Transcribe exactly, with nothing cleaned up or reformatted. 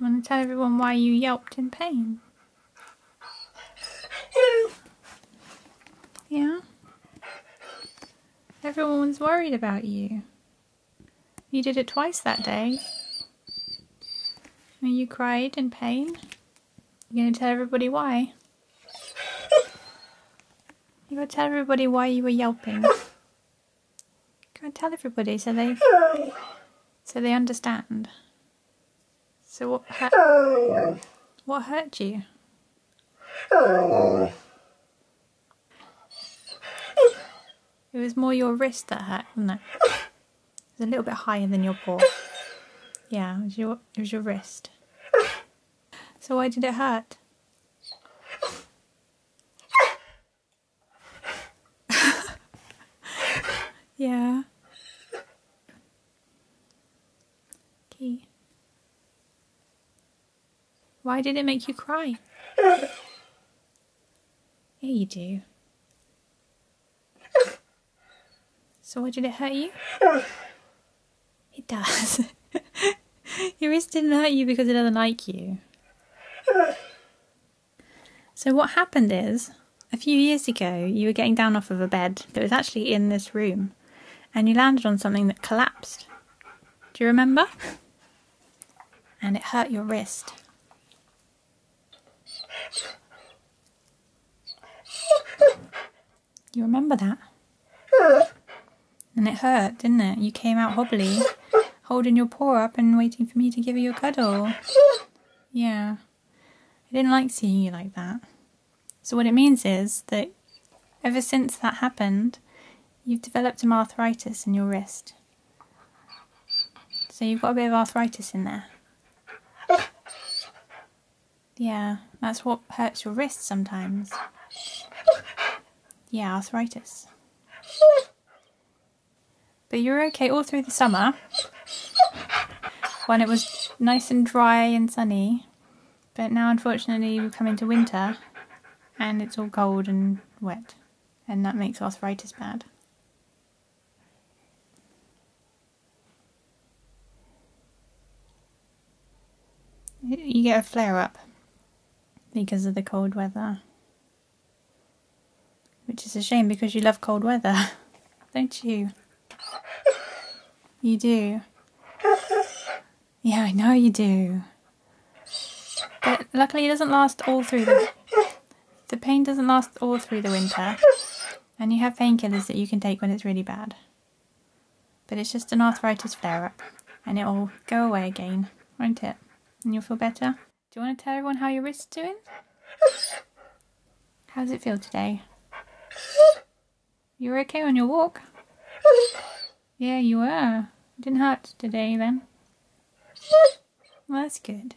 Do you want to tell everyone why you yelped in pain? Yeah? Everyone was worried about you. You did it twice that day. And you cried in pain. You're going to tell everybody why? You gotta tell everybody why you were yelping. Gotta tell everybody so they so they understand. So what hurt? What hurt you? It was more your wrist that hurt, wasn't it? It was a little bit higher than your paw. Yeah, it was your it was your wrist. So why did it hurt? Yeah. Okay. Why did it make you cry? Yeah, you do. So why did it hurt you? It does. Your wrist didn't hurt you because it doesn't like you. So what happened is, a few years ago, you were getting down off of a bed that was actually in this room. And you landed on something that collapsed. Do you remember? And it hurt your wrist. You remember that? And it hurt, didn't it? You came out hobbly, holding your paw up and waiting for me to give you a cuddle. Yeah. I didn't like seeing you like that. So what it means is that ever since that happened, you've developed some arthritis in your wrist. So you've got a bit of arthritis in there. Yeah, that's what hurts your wrist sometimes. Yeah, arthritis. But you were okay all through the summer, when it was nice and dry and sunny. But now, unfortunately, we've come into winter, and it's all cold and wet. And that makes arthritis bad. You get a flare-up because of the cold weather, which is a shame because you love cold weather, don't you? You do. Yeah, I know you do. But luckily it doesn't last all through the... The pain doesn't last all through the winter, and you have painkillers that you can take when it's really bad. But it's just an arthritis flare-up, and it'll go away again, won't it? And you'll feel better. Do you want to tell everyone how your wrist's doing? How does it feel today? You were okay on your walk? Yeah, you were. It didn't hurt today then. Well, that's good.